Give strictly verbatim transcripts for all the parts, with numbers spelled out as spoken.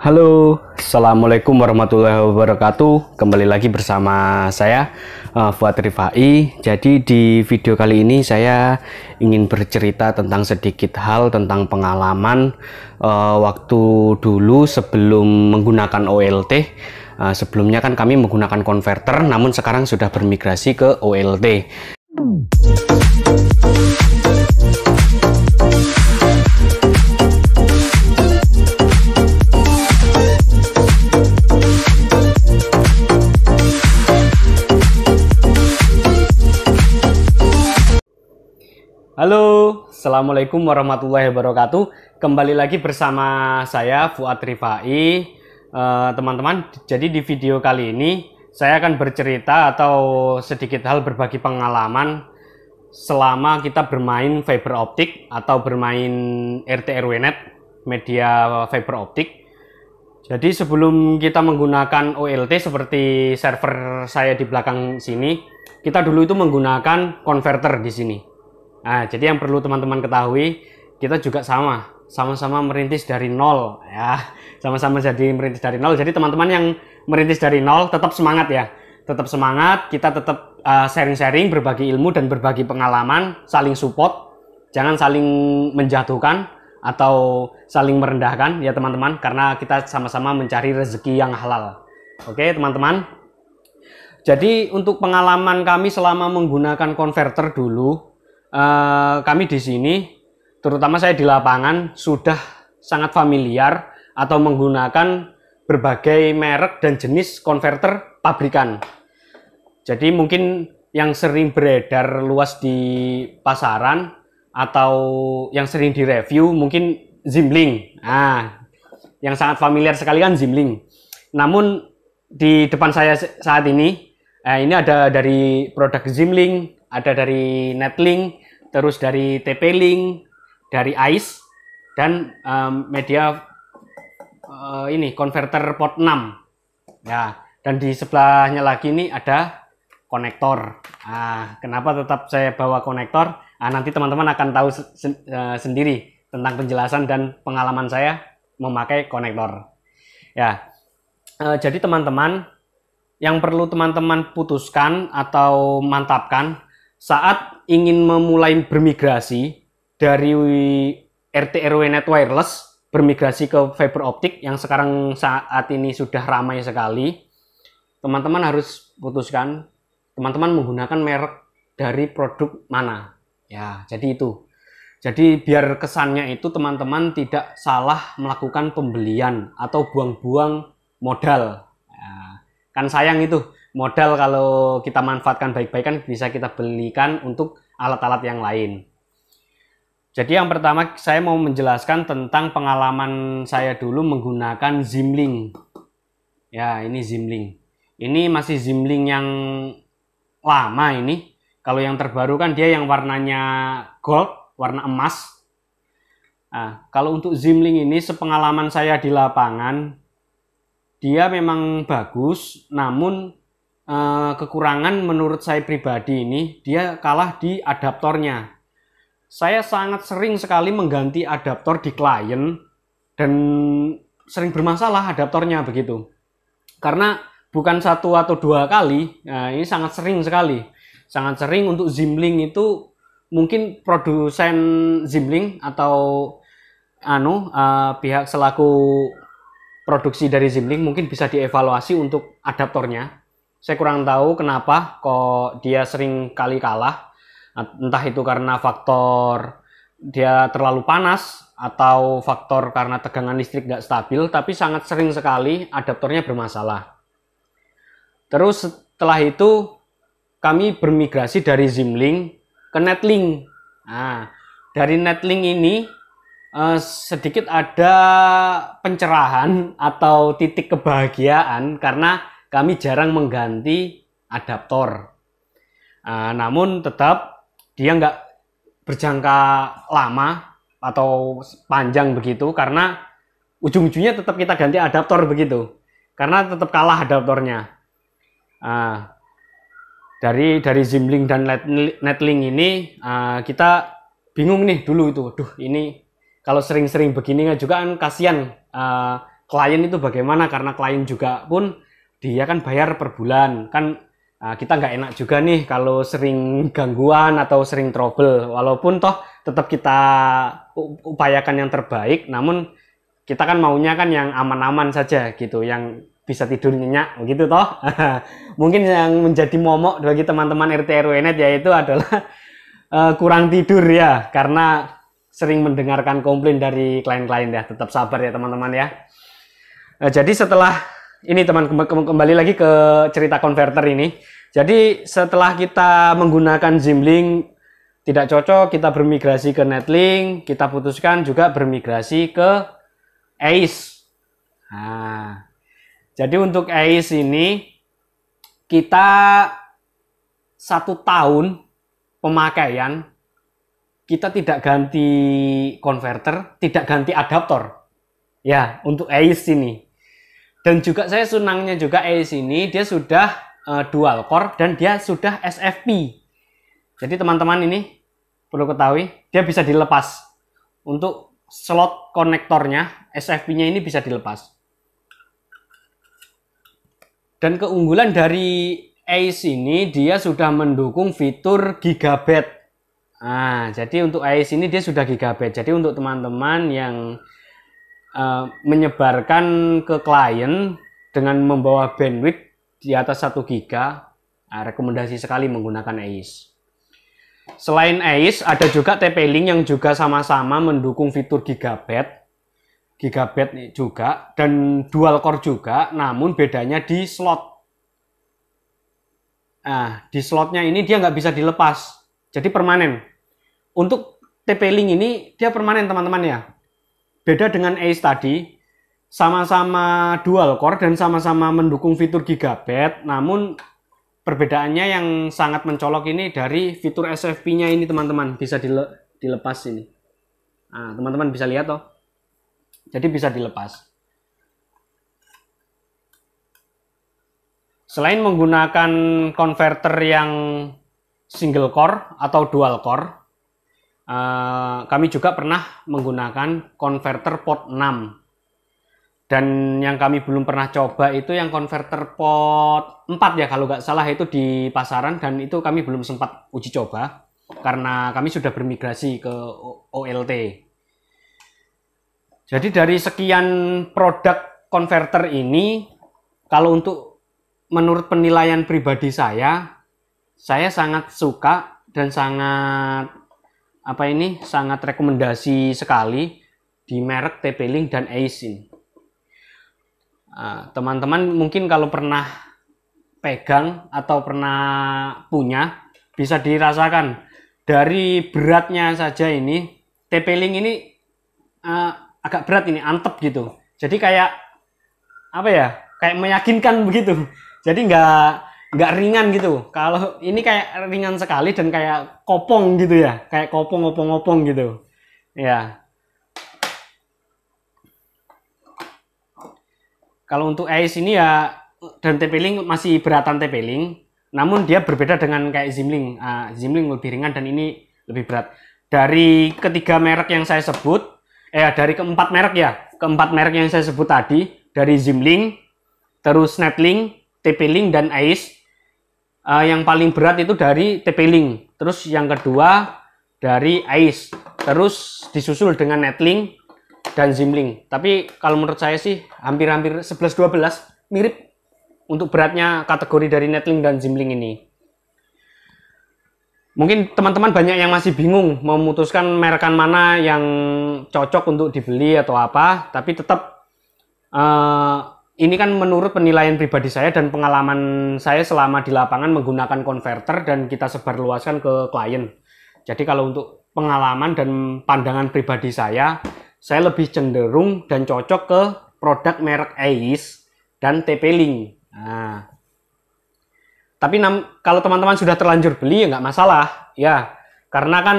Halo, assalamualaikum warahmatullahi wabarakatuh. Kembali lagi bersama saya uh, Fuad Rifai. Jadi di video kali ini saya ingin bercerita tentang sedikit hal tentang pengalaman uh, waktu dulu sebelum menggunakan O L T. Uh, sebelumnya kan kami menggunakan konverter, namun sekarang sudah bermigrasi ke O L T. Halo, assalamualaikum warahmatullahi wabarakatuh. Kembali lagi bersama saya Fuad Rifai. Teman-teman, uh, jadi di video kali ini saya akan bercerita atau sedikit hal berbagi pengalaman selama kita bermain fiber optik atau bermain R T R W Net, media fiber optik. Jadi sebelum kita menggunakan O L T seperti server saya di belakang sini, kita dulu itu menggunakan konverter di sini. Nah, jadi yang perlu teman-teman ketahui, kita juga sama, sama-sama merintis dari nol, ya, sama-sama jadi merintis dari nol. Jadi teman-teman yang merintis dari nol tetap semangat ya, tetap semangat. Kita tetap sharing-sharing, uh, berbagi ilmu dan berbagi pengalaman, saling support, jangan saling menjatuhkan atau saling merendahkan ya teman-teman, karena kita sama-sama mencari rezeki yang halal. Oke teman-teman. Jadi untuk pengalaman kami selama menggunakan konverter dulu. Uh, kami di sini, terutama saya di lapangan, sudah sangat familiar atau menggunakan berbagai merek dan jenis konverter pabrikan. Jadi mungkin yang sering beredar luas di pasaran atau yang sering direview mungkin Zimling. Nah, yang sangat familiar sekali kan Zimling. Namun di depan saya saat ini, eh, ini ada dari produk Zimling, ada dari Netlink, terus dari T P-Link, dari A I S, dan um, media uh, ini konverter port enam. Ya, dan di sebelahnya lagi ini ada konektor. Nah, kenapa tetap saya bawa konektor? Nah, nanti teman-teman akan tahu sen uh, sendiri tentang penjelasan dan pengalaman saya memakai konektor. Ya, uh, jadi teman-teman, yang perlu teman-teman putuskan atau mantapkan saat ingin memulai bermigrasi dari R T R W Net Wireless, bermigrasi ke fiber optik yang sekarang saat ini sudah ramai sekali, teman-teman harus putuskan teman-teman menggunakan merek dari produk mana. Ya, jadi itu. Jadi biar kesannya itu teman-teman tidak salah melakukan pembelian atau buang-buang modal. Ya, kan sayang itu. Modal kalau kita manfaatkan baik-baik kan bisa kita belikan untuk alat-alat yang lain. Jadi yang pertama saya mau menjelaskan tentang pengalaman saya dulu menggunakan Zimling. Ya, ini Zimling. Ini masih Zimling yang lama ini. Kalau yang terbaru kan dia yang warnanya gold, warna emas. Nah, kalau untuk Zimling ini sepengalaman saya di lapangan, dia memang bagus, namun Uh, kekurangan menurut saya pribadi ini dia kalah di adaptornya. Saya sangat sering sekali mengganti adaptor di klien dan sering bermasalah adaptornya begitu. Karena bukan satu atau dua kali, nah ini sangat sering sekali. Sangat sering untuk Zimling itu mungkin produsen Zimling atau anu uh, pihak selaku produksi dari Zimling mungkin bisa dievaluasi untuk adaptornya. Saya kurang tahu kenapa kok dia sering kali kalah, entah itu karena faktor dia terlalu panas atau faktor karena tegangan listrik nggak stabil, tapi sangat sering sekali adaptornya bermasalah. Terus setelah itu kami bermigrasi dari Zimling ke Netlink. Nah, dari Netlink ini eh, sedikit ada pencerahan atau titik kebahagiaan karena kami jarang mengganti adaptor. Uh, namun tetap dia nggak berjangka lama atau panjang begitu, karena ujung-ujungnya tetap kita ganti adaptor begitu. Karena tetap kalah adaptornya. Uh, dari dari Zimling dan Netlink ini uh, kita bingung nih dulu itu. Aduh, ini kalau sering-sering begini juga kan kasihan uh, klien itu bagaimana, karena klien juga pun dia kan bayar per bulan kan. Nah, kita nggak enak juga nih kalau sering gangguan atau sering trouble, walaupun toh tetap kita upayakan yang terbaik, namun kita kan maunya kan yang aman-aman saja gitu, yang bisa tidur nyenyak gitu toh. Mungkin yang menjadi momok bagi teman-teman R T R W Net yaitu adalah uh, kurang tidur ya, karena sering mendengarkan komplain dari klien-klien ya. Tetap sabar ya teman-teman ya. Uh, jadi setelah ini teman, kembali lagi ke cerita konverter ini. Jadi setelah kita menggunakan Zimling tidak cocok, kita bermigrasi ke Netlink, kita putuskan juga bermigrasi ke A I S. Nah, jadi untuk A I S ini kita satu tahun pemakaian kita tidak ganti konverter, tidak ganti adaptor ya untuk A I S ini. Dan juga saya senangnya juga A I S ini dia sudah uh, dual core dan dia sudah S F P. Jadi teman-teman ini perlu ketahui dia bisa dilepas. Untuk slot konektornya S F P-nya ini bisa dilepas. Dan keunggulan dari A I S ini dia sudah mendukung fitur gigabit. Nah, jadi untuk A I S ini dia sudah gigabit. Jadi untuk teman-teman yang Uh, menyebarkan ke klien dengan membawa bandwidth di atas satu giga, nah, rekomendasi sekali menggunakan A I S. Selain A I S ada juga T P-Link yang juga sama-sama mendukung fitur gigabit gigabit juga dan dual core juga, namun bedanya di slot. Nah, di slotnya ini dia nggak bisa dilepas, jadi permanen. Untuk T P-Link ini dia permanen teman-teman ya. Beda dengan A C E tadi, sama-sama dual core dan sama-sama mendukung fitur gigabit, namun perbedaannya yang sangat mencolok ini dari fitur S F P-nya ini teman-teman, bisa dile dilepas ini. Nah, teman-teman bisa lihat toh. Jadi bisa dilepas. Selain menggunakan konverter yang single core atau dual core, Uh, kami juga pernah menggunakan konverter port enam, dan yang kami belum pernah coba itu yang konverter port empat ya kalau nggak salah, itu di pasaran dan itu kami belum sempat uji coba karena kami sudah bermigrasi ke O L T. Jadi dari sekian produk konverter ini, kalau untuk menurut penilaian pribadi saya, saya sangat suka dan sangat apa ini sangat rekomendasi sekali di merek T P-Link dan A C E. Teman-teman nah, mungkin kalau pernah pegang atau pernah punya bisa dirasakan dari beratnya saja ini. T P-Link ini uh, agak berat ini, antep gitu. Jadi kayak apa ya? Kayak meyakinkan begitu. Jadi nggak nggak ringan gitu. Kalau ini kayak ringan sekali dan kayak kopong gitu ya, kayak kopong-kopong-kopong gitu ya. Kalau untuk A I S ini ya, dan T P-Link masih beratan T P-Link, namun dia berbeda dengan kayak Zimling. uh, Zimling lebih ringan dan ini lebih berat. Dari ketiga merek yang saya sebut, eh dari keempat merek ya, keempat merek yang saya sebut tadi, dari Zimling, terus Netlink, T P-Link dan A I S, Uh, yang paling berat itu dari T P-Link, terus yang kedua dari A I S, terus disusul dengan Netlink dan Zimling. Tapi kalau menurut saya sih hampir-hampir sebelas dua belas mirip untuk beratnya kategori dari Netlink dan Zimling ini. Mungkin teman-teman banyak yang masih bingung memutuskan merekan mana yang cocok untuk dibeli atau apa, tapi tetap uh, ini kan menurut penilaian pribadi saya dan pengalaman saya selama di lapangan menggunakan konverter dan kita sebarluaskan ke klien. Jadi kalau untuk pengalaman dan pandangan pribadi saya, saya lebih cenderung dan cocok ke produk merek A I S dan T P-Link. Nah, tapi kalau teman-teman sudah terlanjur beli ya nggak masalah ya, karena kan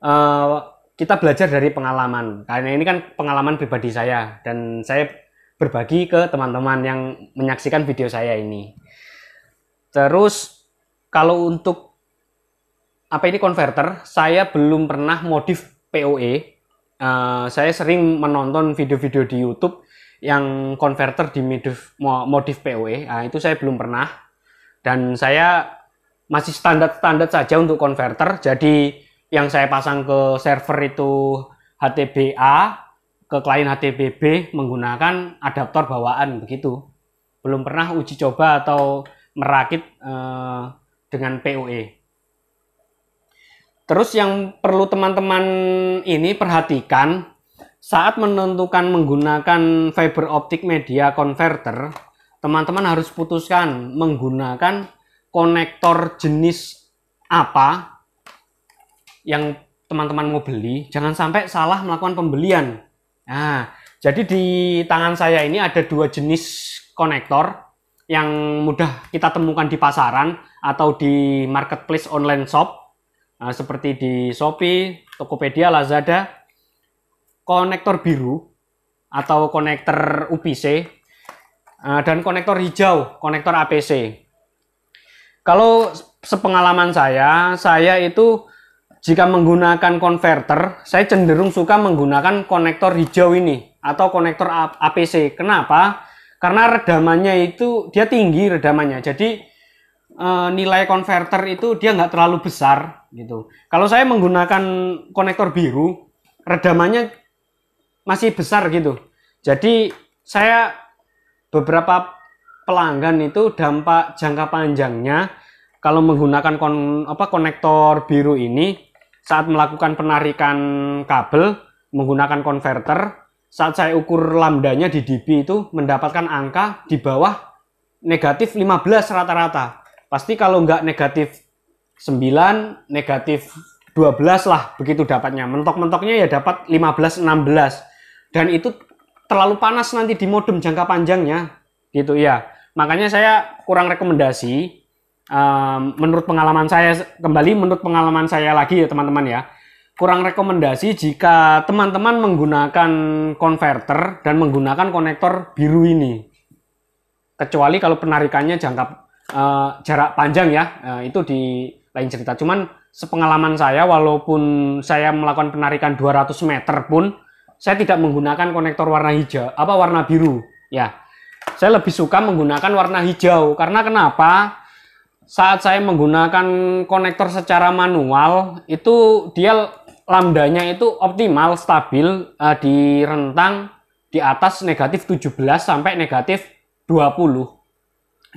eh, kita belajar dari pengalaman. Karena ini kan pengalaman pribadi saya dan saya berbagi ke teman-teman yang menyaksikan video saya ini. Terus kalau untuk apa ini konverter, saya belum pernah modif P O E. Uh, saya sering menonton video-video di YouTube yang konverter di modif, modif P O E, nah, itu saya belum pernah, dan saya masih standar-standar saja untuk konverter. Jadi yang saya pasang ke server itu H T B A, ke klien H T B B menggunakan adaptor bawaan begitu. Belum pernah uji coba atau merakit eh, dengan P O E. Terus yang perlu teman-teman ini perhatikan, saat menentukan menggunakan fiber optik media converter, teman-teman harus putuskan menggunakan konektor jenis apa yang teman-teman mau beli. Jangan sampai salah melakukan pembelian. Nah, jadi di tangan saya ini ada dua jenis konektor yang mudah kita temukan di pasaran atau di marketplace online shop, nah, seperti di Shopee, Tokopedia, Lazada. Konektor biru atau konektor U P C dan konektor hijau, konektor A P C. Kalau sepengalaman saya, saya itu jika menggunakan konverter, saya cenderung suka menggunakan konektor hijau ini atau konektor A P C. Kenapa? Karena redamannya itu dia tinggi redamannya. Jadi nilai konverter itu dia nggak terlalu besar gitu. Kalau saya menggunakan konektor biru, redamannya masih besar gitu. Jadi saya beberapa pelanggan itu dampak jangka panjangnya kalau menggunakan kon, apa, konektor biru ini saat melakukan penarikan kabel menggunakan konverter, saat saya ukur lambdanya di dB itu mendapatkan angka di bawah negatif lima belas rata-rata. Pasti kalau nggak negatif sembilan, negatif dua belas lah begitu dapatnya. Mentok-mentoknya ya dapat lima belas enam belas. Dan itu terlalu panas nanti di modem jangka panjangnya gitu ya. Makanya saya kurang rekomendasi. Um, menurut pengalaman saya, kembali menurut pengalaman saya lagi ya teman-teman ya, kurang rekomendasi jika teman-teman menggunakan konverter dan menggunakan konektor biru ini, kecuali kalau penarikannya jangka uh, jarak panjang ya, uh, itu di lain cerita. Cuman sepengalaman saya, walaupun saya melakukan penarikan dua ratus meter pun saya tidak menggunakan konektor warna hijau, apa warna biru ya. Saya lebih suka menggunakan warna hijau karena kenapa? Saat saya menggunakan konektor secara manual itu dia lambdanya itu optimal stabil eh, di rentang di atas negatif tujuh belas sampai negatif dua puluh.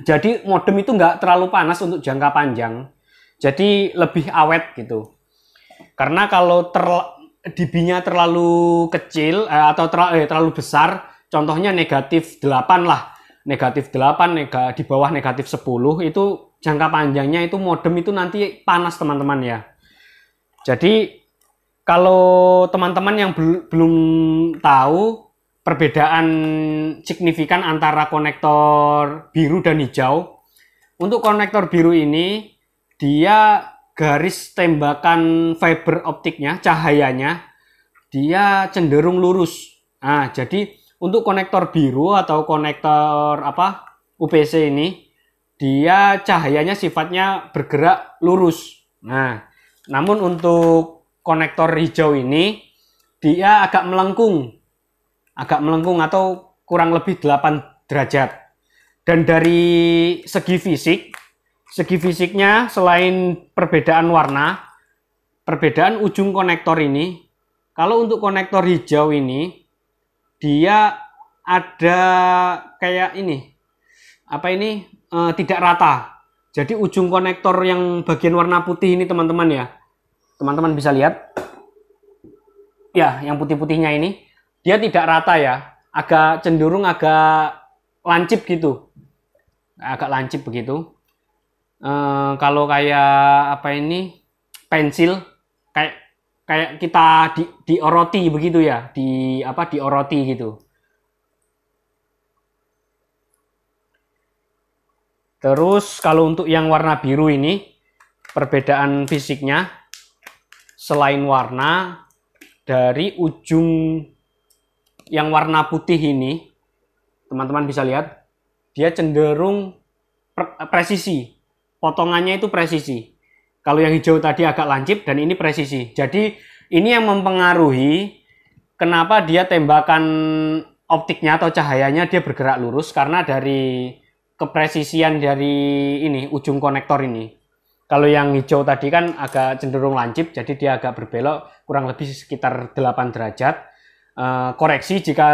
Jadi modem itu nggak terlalu panas untuk jangka panjang. Jadi lebih awet gitu. Karena kalau ter dB-nya terlalu kecil eh, atau terlalu, eh, terlalu besar, contohnya negatif delapan lah, negatif delapan nega, di bawah negatif sepuluh, itu jangka panjangnya itu modem itu nanti panas teman-teman ya. Jadi kalau teman-teman yang bel belum tahu perbedaan signifikan antara konektor biru dan hijau, untuk konektor biru ini dia garis tembakan fiber optiknya, cahayanya dia cenderung lurus. Nah, jadi untuk konektor biru atau konektor apa U P C ini dia cahayanya sifatnya bergerak lurus. Nah, namun untuk konektor hijau ini dia agak melengkung. Agak melengkung atau kurang lebih delapan derajat. Dan dari segi fisik Segi fisiknya selain perbedaan warna, perbedaan ujung konektor ini, kalau untuk konektor hijau ini, dia ada kayak ini, apa ini, e, tidak rata. Jadi ujung konektor yang bagian warna putih ini teman-teman ya, teman-teman bisa lihat, ya yang putih-putihnya ini, dia tidak rata ya, agak cenderung agak lancip gitu, agak lancip begitu. Uh, kalau kayak apa ini pensil kayak kayak kita di dioroti begitu ya, di apa dioroti gitu. Terus kalau untuk yang warna biru ini perbedaan fisiknya selain warna, dari ujung yang warna putih ini teman-teman bisa lihat dia cenderung presisi. Potongannya itu presisi. Kalau yang hijau tadi agak lancip dan ini presisi. Jadi ini yang mempengaruhi kenapa dia tembakan optiknya atau cahayanya dia bergerak lurus karena dari kepresisian dari ini ujung konektor ini. Kalau yang hijau tadi kan agak cenderung lancip, jadi dia agak berbelok kurang lebih sekitar delapan derajat. E, koreksi jika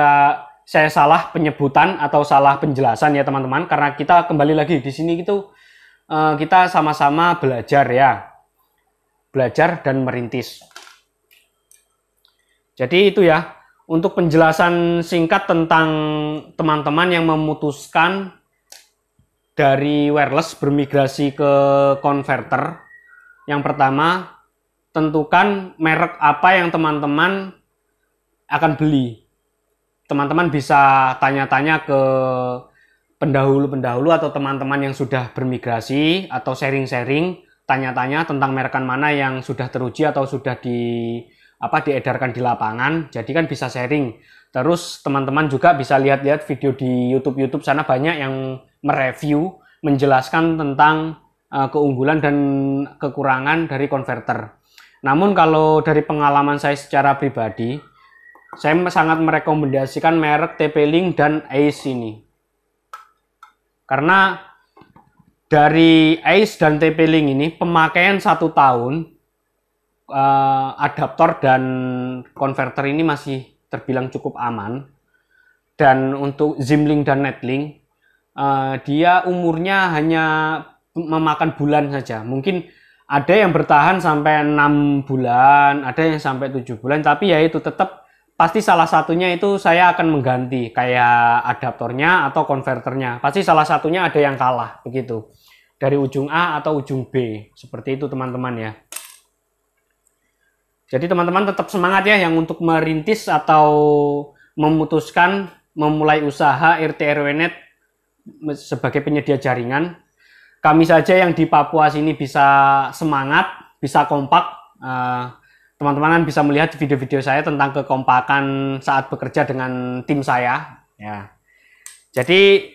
saya salah penyebutan atau salah penjelasan ya teman-teman, karena kita kembali lagi di sini gitu, e, kita sama-sama belajar ya, belajar dan merintis. Jadi itu ya untuk penjelasan singkat tentang teman-teman yang memutuskan dari wireless bermigrasi ke konverter. Yang pertama, tentukan merek apa yang teman-teman akan beli. Teman-teman bisa tanya-tanya ke pendahulu-pendahulu atau teman-teman yang sudah bermigrasi atau sharing-sharing, tanya-tanya tentang merekan mana yang sudah teruji atau sudah di apa diedarkan di lapangan. Jadi kan bisa sharing. Terus teman-teman juga bisa lihat-lihat video di YouTube-YouTube sana, banyak yang mereview, menjelaskan tentang uh, keunggulan dan kekurangan dari konverter. Namun kalau dari pengalaman saya secara pribadi, saya sangat merekomendasikan merek T P-Link dan A I S ini. Karena dari A I S dan T P-Link ini pemakaian satu tahun uh, adaptor dan konverter ini masih terbilang cukup aman. Dan untuk Zimling dan Netlink, Uh, dia umurnya hanya memakan bulan saja. Mungkin ada yang bertahan sampai enam bulan, ada yang sampai tujuh bulan, tapi ya itu tetap pasti salah satunya itu saya akan mengganti, kayak adaptornya atau konverternya. Pasti salah satunya ada yang kalah begitu. Dari ujung A atau ujung B. Seperti itu teman-teman ya. Jadi teman-teman tetap semangat ya yang untuk merintis atau memutuskan memulai usaha R T R W Net sebagai penyedia jaringan. Kami saja yang di Papua sini bisa semangat, bisa kompak. Teman-teman kan bisa melihat video-video saya tentang kekompakan saat bekerja dengan tim saya ya. Jadi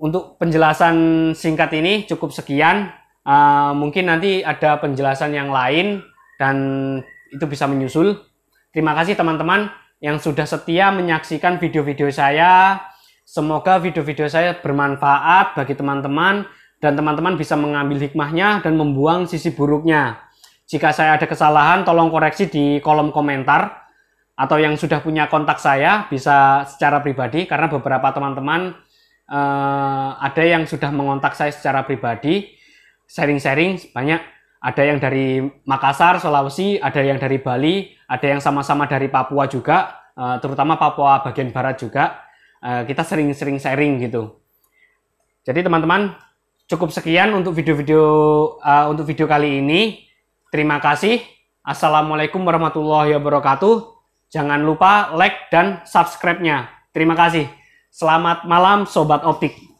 untuk penjelasan singkat ini cukup sekian. Mungkin nanti ada penjelasan yang lain dan itu bisa menyusul. Terima kasih teman-teman yang sudah setia menyaksikan video-video saya. Semoga video-video saya bermanfaat bagi teman-teman dan teman-teman bisa mengambil hikmahnya dan membuang sisi buruknya. Jika saya ada kesalahan, tolong koreksi di kolom komentar, atau yang sudah punya kontak saya bisa secara pribadi, karena beberapa teman-teman eh, ada yang sudah mengontak saya secara pribadi, sharing-sharing banyak. Ada yang dari Makassar, Sulawesi, ada yang dari Bali, ada yang sama-sama dari Papua juga, eh, terutama Papua bagian barat juga. Kita sering-sering sharing gitu. Jadi teman-teman cukup sekian untuk video-video uh, untuk video kali ini. Terima kasih. Assalamualaikum warahmatullahi wabarakatuh. Jangan lupa like dan subscribe-nya. Terima kasih. Selamat malam Sobat Optik.